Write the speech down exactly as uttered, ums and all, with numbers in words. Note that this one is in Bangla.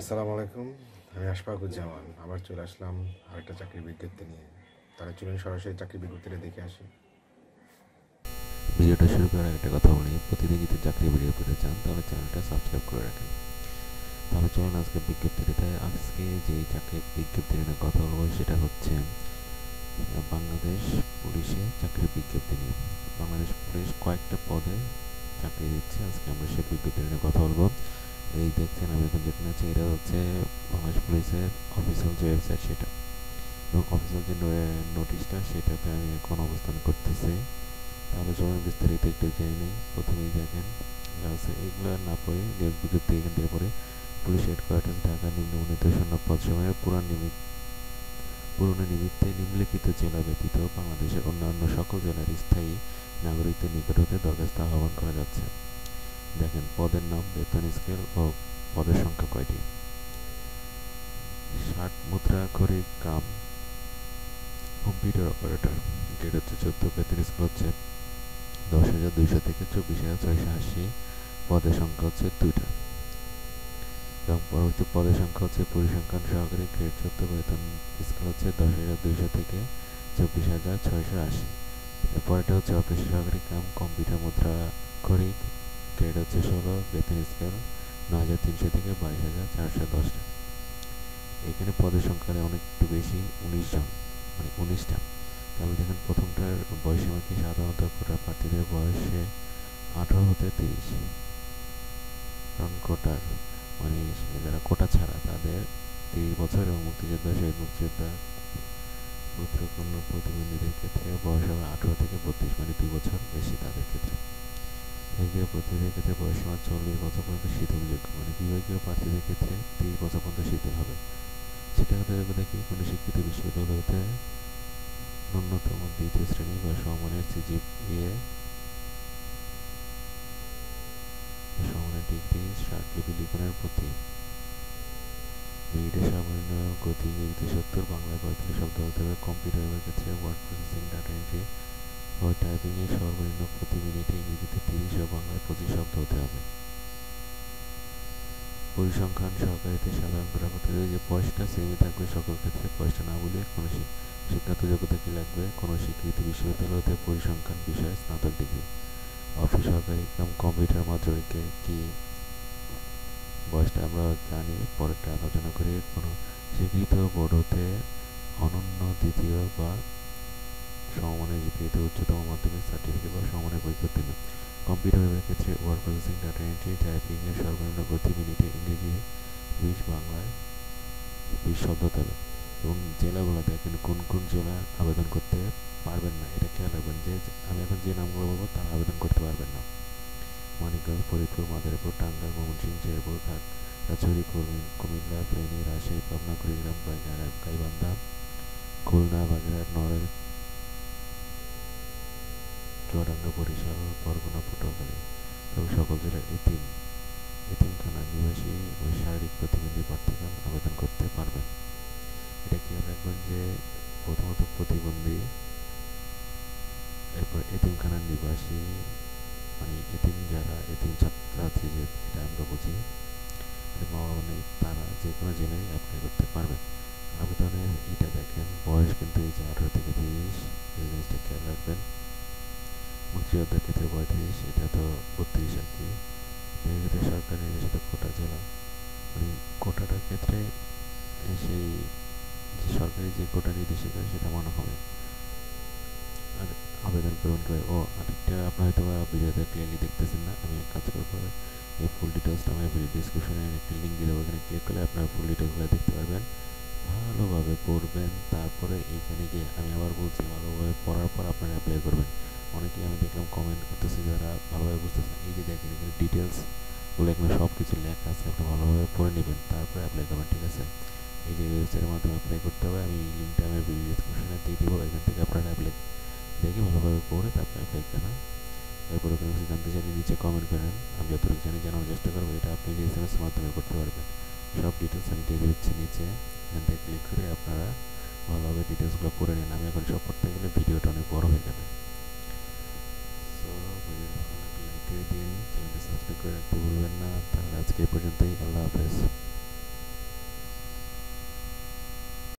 আসসালামু আলাইকুম, আমি আশফাকুজ্জামান। আবার চলে আসলাম আরেকটা চাকরির বিজ্ঞপ্তি নিয়ে। তাহলে চলুন সরাসরি চাকরির বিজ্ঞপ্তিটা দেখে আসি। ভিডিওটা শুরু করার আগে একটা কথা বলি, প্রতিদিন যদি চাকরি ভিডিও পেতে চান তাহলে চ্যানেলটা সাবস্ক্রাইব করে রাখেন। তাহলে চলুন আজকে বিজ্ঞপ্তিতে, আজকে যে চাকরির বিজ্ঞপ্তি নিয়ে কথা বলবো সেটা হচ্ছে বাংলাদেশ পুলিশে চাকরির বিজ্ঞপ্তি নিয়ে। বাংলাদেশ পুলিশ কয়েকটা পদে চাকরি দিচ্ছে, আজকে আমরা সেই বিজ্ঞপ্তি নিয়ে কথা বলবো। এই দেখছেন আমি এখন যেটা আছে, এটা হচ্ছে বাংলাদেশ পুলিশের অফিসিয়াল যে ওয়েবসাইট সেটা, এবং অফিসিয়াল যে নোটিশটা সেটাতে আমি এখন অবস্থান করতেছি। তাহলে চলুন বিস্তারিত একটু জেনে নিই। প্রথমেই দেখেন আছে, এগুলো না পড়ে যে বিজ্ঞপ্তি এখান থেকে পড়ে, পুলিশ হেডকোয়ার্টার ঢাকা নিম্নবণিত শূন্য পদ সময়ের পুরান নিমিত পুরনো নিমিত্তে নিম্নলিখিত জেলা ব্যতীত বাংলাদেশের অন্যান্য সকল জেলার স্থায়ী নাগরিকদের নিকট হতে দরখাস্ত আহ্বান করা যাচ্ছে। দেখেন পদের নাম, বেতন স্কেল ও পদের সংখ্যা কয়টি। ষাট মুদ্রা করে কাম কম্পিউটার অপারেটর, গ্রেড হচ্ছে চোদ্দ, বেতন স্কেল হচ্ছে দশ হাজার দুইশো থেকে চব্বিশ হাজার ছয়শো আশি, পদের সংখ্যা হচ্ছে দুইটা। এবং পরবর্তী পদের সংখ্যা হচ্ছে পরিসংখ্যান সহকারী, গ্রেড চোদ্দ, বেতন স্কেল হচ্ছে দশ হাজার দুইশো থেকে চব্বিশ হাজার ছয়শো আশি। এরপরেটা হচ্ছে অফিস সহকারী কাম কম্পিউটার মুদ্রা করি, গ্রেড হচ্ছে ষোলো, বেতন স্কেল নয় হাজার তিনশো থেকে বাইশ হাজার চারশো দশটা। এখানে পদের সংখ্যা অনেকটু বেশি, উনিশ জন, মানে উনিশটা। তাহলে দেখেন প্রথমটার বয়সীমা কি, সাধারণত কোটা প্রার্থীদের বয়সে আঠারো হতে তিরিশ, কারণ কোটার মানে যারা কোটা ছাড়া তাদের তিরিশ বছর, এবং মুক্তিযোদ্ধা শহীদ মুক্তিযোদ্ধা পুত্র কন্যা প্রতিবন্ধীদের ক্ষেত্রে বয়স হবে আঠারো থেকে বত্রিশ, মানে দুই বছর বেশি তাদের ক্ষেত্রে। বিভাগীয় প্রার্থীদের ক্ষেত্রে বয়সীমা চল্লিশ বছর পর্যন্ত শিথিলযোগ্য, মানে বিভাগীয় প্রার্থীদের ক্ষেত্রে তিরিশ বছর পর্যন্ত শিথিল হবে। শিক্ষাগত যোগ্যতা কি, কোনো শিক্ষিত বিশ্ববিদ্যালয় হতে ন্যূনতম দ্বিতীয় শ্রেণী বা সমমানের সিজিপিএ, সমমানের ডিগ্রি সার্টিফিকেট লিখনের প্রতি বিগিতে সর্বনিম্ন গতি ইংরেজিতে সত্তর, বাংলায় পঁয়তাল্লিশ শব্দ হতে হবে। কম্পিউটারের ক্ষেত্রে ওয়ার্ড প্রসেসিং, ডাটা এন্ট্রি ও টাইপিংয়ের সর্বনিম্ন প্রতি মিনিটে ইংরেজিতে তিরিশ ও বাংলায় পঁচিশ শব্দ হতে হবে। পরিসংখ্যান সহকারীতে সাধারণ প্রার্থীদের যে পঁয়ষট্টি শ্রেণী থাকবে সকল ক্ষেত্রে, পঁয়ষট্টি না বলে কোনো শিক্ষাগত যোগ্যতা কী লাগবে, কোনো স্বীকৃত বিশ্ববিদ্যালয় হতে পরিসংখ্যান বিষয়ে স্নাতক ডিগ্রি। অফিস সহকারী কাম কম্পিউটার মাধ্যমিকে কি, বয়সটা আমরা জানি, পরেরটা আলোচনা করি। কোনো স্বীকৃত বোর্ড হতে অনন্য দ্বিতীয় বা সমমানের জিপিএতে উচ্চতম মাধ্যমিক সার্টিফিকেট বা সমমানের পরীক্ষা উত্তীর্ণ। কম্পিউটার বিভাগের ক্ষেত্রে ওয়ার্ড প্রসেসিং, ডাটা এন্ট্রি, টাইপিংয়ের সর্বনিম্ন গতি মিনিটে ইংরেজি বিশ, বাংলায় বিশ শব্দ হবে। এবং জেলাগুলো দেখেন কোন কোন জেলা আবেদন করতে পারবেন না, এটা খেয়াল রাখবেন যে আমি এখন যে নামগুলো বলবো তারা আবেদন করতে পারবেন না। মানিকগঞ্জ, ফরিদপুর, মাদারীপুর, টাঙ্গাইল, ময়মনসিংহ, শেরপুর, খাগড়াছড়ি, কুমিল্লা, ফেনী, রাজশাহী, পাবনা, কুড়িগ্রাম, গাইবান্ধা, খুলনা, বাগেরহাট, নড়াইল, চুয়াডাঙ্গা, বরিশাল, বরগুনা, পটুয়াখালী। তবে সকল জেলার এতিম এতিমখানা নিবাসী ও শারীরিক প্রতিবন্ধী প্রার্থীগণ আবেদন করতে পারবেন। এটা খেয়াল রাখবেন যে প্রথমত প্রতিবন্ধী, এরপর এতিমখানা নিবাসী মানে এতিম যারা, এতিম ছাত্রছাত্রী যেটা আমরা বুঝি, মা বাবা নেই, তারা যে কোনো জেলায় অ্যাপ্লাই করতে পারবেন। আবেদনের এটা দেখেন বয়স কিন্তু এই যে আঠারো থেকে তিরিশ, এই জিনিসটা খেয়াল রাখবেন। মুক্তিযোদ্ধার ক্ষেত্রে পঁয়ত্রিশ, এটা তো বত্রিশ আর কি। এক্ষেত্রে সরকার নির্দেশিত কোটা জেলা, মানে কোটাটার ক্ষেত্রে সেই সরকারি যে কোটা নির্দেশিত সেটা মানা হবে। আর আবেদন গ্রহণ করে ও আরেকটা আপনার হয়তো ভিডিওতে ক্লিয়ারলি দেখতেছেন না, আমি কাজ করবো এই ফুল ডিটেলসটা আমি ভিডিও ডিসক্রিপশনে একটা লিঙ্ক দিয়ে দেবো, এখানে ক্লিক করলে আপনার ফুল ডিটেলসগুলো দেখতে পারবেন। ভালোভাবে পড়বেন, তারপরে এইখানে গিয়ে আমি আবার বলছি ভালোভাবে পড়ার পর আপনারা অ্যাপ্লাই করবেন। অনেকেই আমি দেখলাম কমেন্ট করতেছে যারা ভালোভাবে বুঝতেছে, এই যে দেখেন এখানে ডিটেলসগুলো এখানে সব কিছু লেখা আছে, আপনি ভালোভাবে পড়ে নেবেন তারপরে অ্যাপ্লাই করবেন, ঠিক আছে। এই যে ওয়েবসাইটের মাধ্যমে অ্যাপ্লাই করতে হবে, আমি এই লিঙ্কটা আমি ভিডিও ডিসক্রিপশনে দিয়ে দেবো, এখান থেকে আপনারা অ্যাপ্লাই দেখে ভালোভাবে পড়ে তারপরে অ্যাপ্লাই করেন। এরপরে কোনো কিছু জানতে চাইলে নিচে কমেন্ট করেন, আমি যতটুকু জানি জানানোর চেষ্টা করবো। এটা আপনি যে এস এম এসের মাধ্যমে করতে পারবেন, সব ডিটেলস আমি দিয়ে দিচ্ছি নিচে, এখান থেকে ক্লিক করে আপনারা ভালোভাবে ডিটেলসগুলো পড়ে নিন। আমি এখন সব পড়তে গেলে ভিডিওটা অনেক বড় হয়ে যাবে। লাইক করে দিন, চ্যানেলটা সাবস্ক্রাইব করে রাখতে ভুলবেন না। তাহলে আজকে এই পর্যন্তই, আল্লাহ হাফেজ।